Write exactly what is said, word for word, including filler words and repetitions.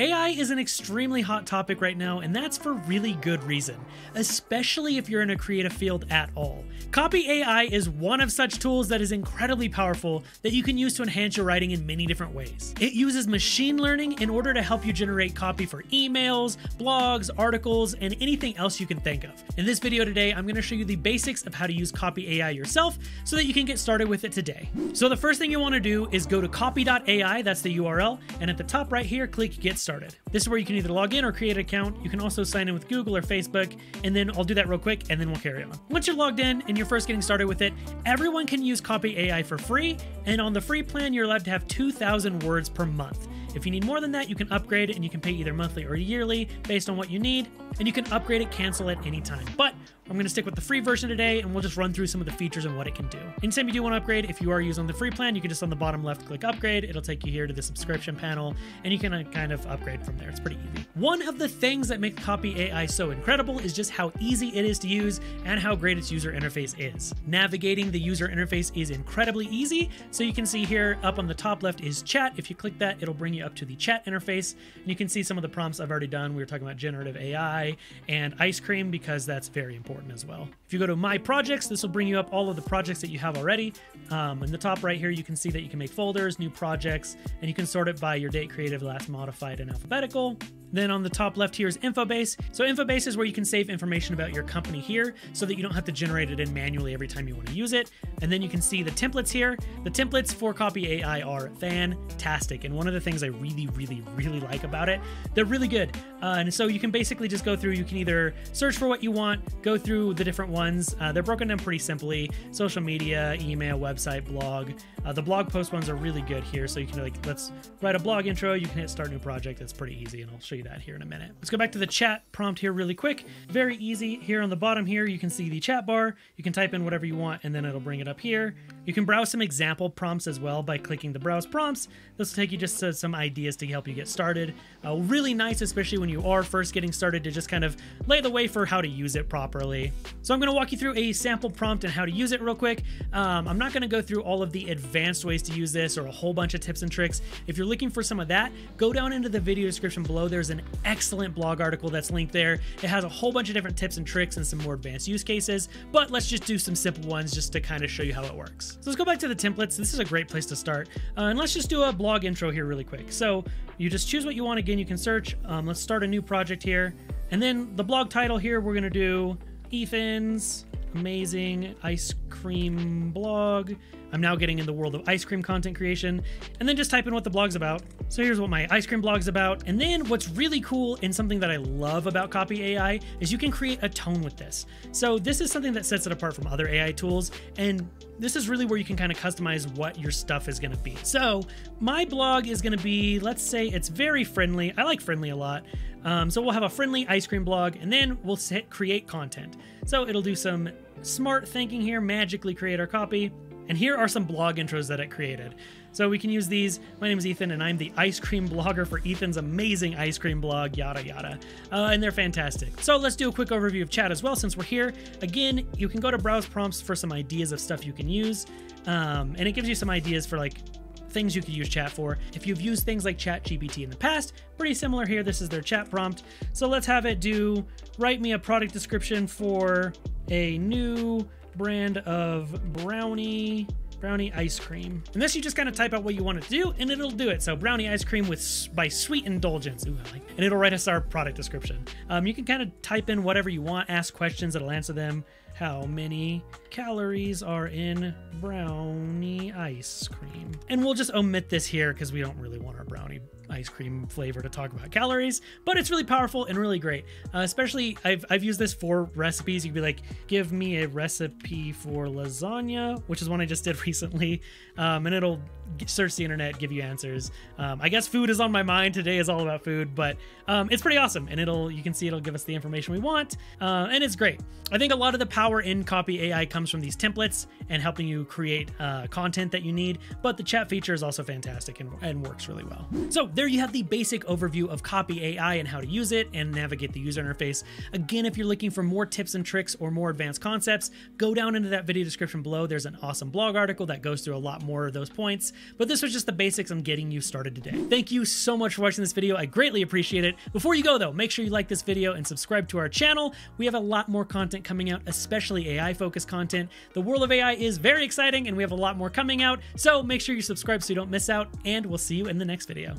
A I is an extremely hot topic right now, and that's for really good reason, especially if you're in a creative field at all. Copy A I is one of such tools that is incredibly powerful that you can use to enhance your writing in many different ways. It uses machine learning in order to help you generate copy for emails, blogs, articles, and anything else you can think of. In this video today, I'm going to show you the basics of how to use Copy A I yourself so that you can get started with it today. So the first thing you want to do is go to copy dot A I, that's the U R L, and at the top right here, click Get Started. Started. This is where you can either log in or create an account. You can also sign in with Google or Facebook, and then I'll do that real quick and then we'll carry on. Once you're logged in and you're first getting started with it, everyone can use Copy A I for free, and on the free plan, you're allowed to have two thousand words per month. If you need more than that, you can upgrade it and you can pay either monthly or yearly based on what you need, and you can upgrade it, cancel at any time. But I'm going to stick with the free version today, and we'll just run through some of the features and what it can do. Anytime you do want to upgrade, if you are using the free plan, you can just on the bottom left click upgrade. It'll take you here to the subscription panel, and you can kind of upgrade from there. It's pretty easy. One of the things that makes Copy A I so incredible is just how easy it is to use and how great its user interface is. Navigating the user interface is incredibly easy. So you can see here up on the top left is chat. If you click that, it'll bring you up to the chat interface, and you can see some of the prompts I've already done. We were talking about generative A I and ice cream because that's very important as well. If you go to my projects, this will bring you up all of the projects that you have already. Um, in the top right here, you can see that you can make folders, new projects, and you can sort it by your date, creative, last modified, and alphabetical. Then on the top left here is InfoBase. So InfoBase is where you can save information about your company here so that you don't have to generate it in manually every time you want to use it. And then you can see the templates here. The templates for Copy A I are fantastic. And one of the things I really, really, really like about it, they're really good. Uh, and so you can basically just go through, you can either search for what you want, go through the different ones. Uh, they're broken down pretty simply: social media, email, website, blog. Uh, the blog post ones are really good here. So you can like, let's write a blog intro. You can hit start new project. That's pretty easy. And I'll show you that here in a minute. Let's go back to the chat prompt here really quick. Very easy. Here on the bottom here, you can see the chat bar. You can type in whatever you want, and then it'll bring it up here. You can browse some example prompts as well by clicking the browse prompts. This will take you just to some ideas to help you get started. Uh, really nice, especially when you are first getting started, to just kind of lay the way for how to use it properly. So I'm going to walk you through a sample prompt and how to use it real quick. Um, I'm not going to go through all of the advanced ways to use this or a whole bunch of tips and tricks. If you're looking for some of that, go down into the video description below. There's an excellent blog article that's linked there. It has a whole bunch of different tips and tricks and some more advanced use cases, but let's just do some simple ones just to kind of show you how it works. So let's go back to the templates. This is a great place to start. Uh, and let's just do a blog intro here really quick. So you just choose what you want. Again, you can search. Um, let's start a new project here. And then the blog title here, we're going to do Ethan's Amazing Ice Cream Blog. I'm now getting in the world of ice cream content creation, and then just type in what the blog's about. So here's what my ice cream blog's about. And then what's really cool and something that I love about Copy A I is you can create a tone with this. So this is something that sets it apart from other A I tools. And this is really where you can kind of customize what your stuff is going to be. So my blog is going to be, let's say it's very friendly. I like friendly a lot. Um, so we'll have a friendly ice cream blog, and then we'll hit create content. So it'll do some smart thinking here, magically create our copy. And here are some blog intros that it created. So we can use these. My name is Ethan, and I'm the ice cream blogger for Ethan's Amazing Ice Cream Blog, yada, yada. Uh, and they're fantastic. So let's do a quick overview of chat as well, since we're here. Again, you can go to browse prompts for some ideas of stuff you can use. Um, and it gives you some ideas for like things you could use chat for. If you've used things like ChatGPT in the past, pretty similar here. This is their chat prompt. So let's have it do, write me a product description for a new brand of brownie brownie ice cream. And this, you just kind of type out what you want to do and it'll do it. So brownie ice cream with by Sweet Indulgence. Ooh, I like it. And it'll write us our product description. Um, you can kind of type in whatever you want, ask questions, it'll answer them. How many calories are in brownie ice cream? And we'll just omit this here because we don't really want our brownie ice cream flavor to talk about calories, but it's really powerful and really great. Uh, especially I've, I've used this for recipes. You'd be like, give me a recipe for lasagna, which is one I just did recently. Um, and it'll search the internet, give you answers. Um, I guess food is on my mind. Today is all about food, but um, it's pretty awesome. And it'll, you can see it'll give us the information we want. Uh, and it's great. I think a lot of the power power in Copy A I comes from these templates and helping you create uh, content that you need, but the chat feature is also fantastic and, and works really well. So there you have the basic overview of Copy A I and how to use it and navigate the user interface. Again, if you're looking for more tips and tricks or more advanced concepts, go down into that video description below. There's an awesome blog article that goes through a lot more of those points, but this was just the basics on getting you started today. Thank you so much for watching this video. I greatly appreciate it. Before you go though, make sure you like this video and subscribe to our channel. We have a lot more content coming out, especially A I focused content. The world of A I is very exciting and we have a lot more coming out. So make sure you subscribe so you don't miss out, and we'll see you in the next video.